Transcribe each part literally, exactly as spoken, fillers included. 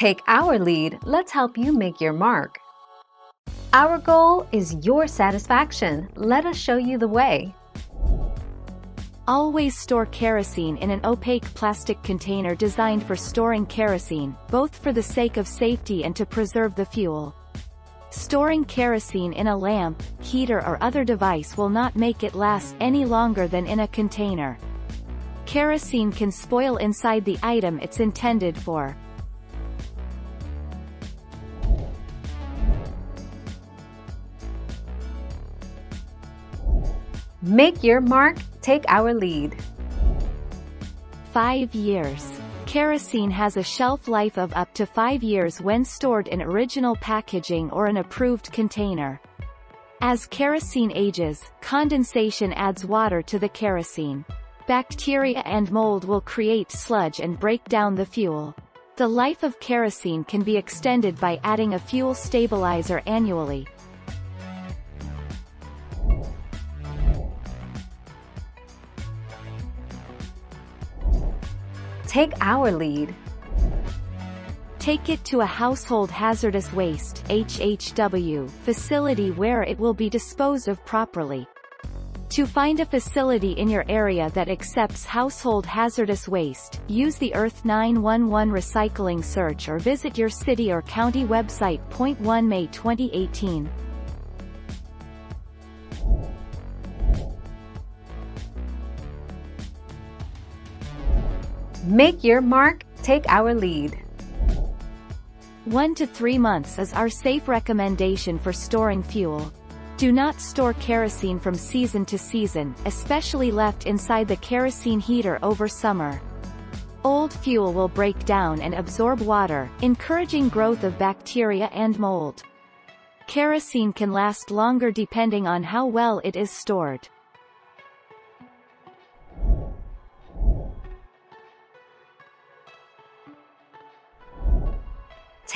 Take our lead, let's help you make your mark. Our goal is your satisfaction. Let us show you the way. Always store kerosene in an opaque plastic container designed for storing kerosene, both for the sake of safety and to preserve the fuel. Storing kerosene in a lamp, heater or other device will not make it last any longer than in a container. Kerosene can spoil inside the item it's intended for. Make your mark, take our lead. Five years. Kerosene has a shelf life of up to five years when stored in original packaging or an approved container. As kerosene ages, condensation adds water to the kerosene. Bacteria and mold will create sludge and break down the fuel. The life of kerosene can be extended by adding a fuel stabilizer annually. Take our lead. Take it to a household hazardous waste H H W facility where it will be disposed of properly. To find a facility in your area that accepts household hazardous waste, use the Earth nine one one recycling search or visit your city or county website. May first twenty eighteen. Make your mark, take our lead. One to three months is our safe recommendation for storing fuel. Do not store kerosene from season to season, especially left inside the kerosene heater over summer. Old fuel will break down and absorb water, encouraging growth of bacteria and mold. Kerosene can last longer depending on how well it is stored.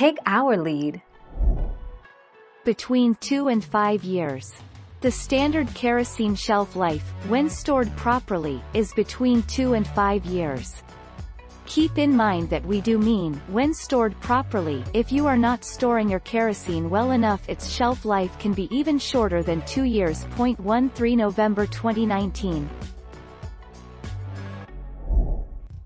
Take our lead. Between two and five years. The standard kerosene shelf life, when stored properly, is between two and five years. Keep in mind that we do mean, when stored properly, if you are not storing your kerosene well enough, its shelf life can be even shorter than two years. November thirteenth twenty nineteen.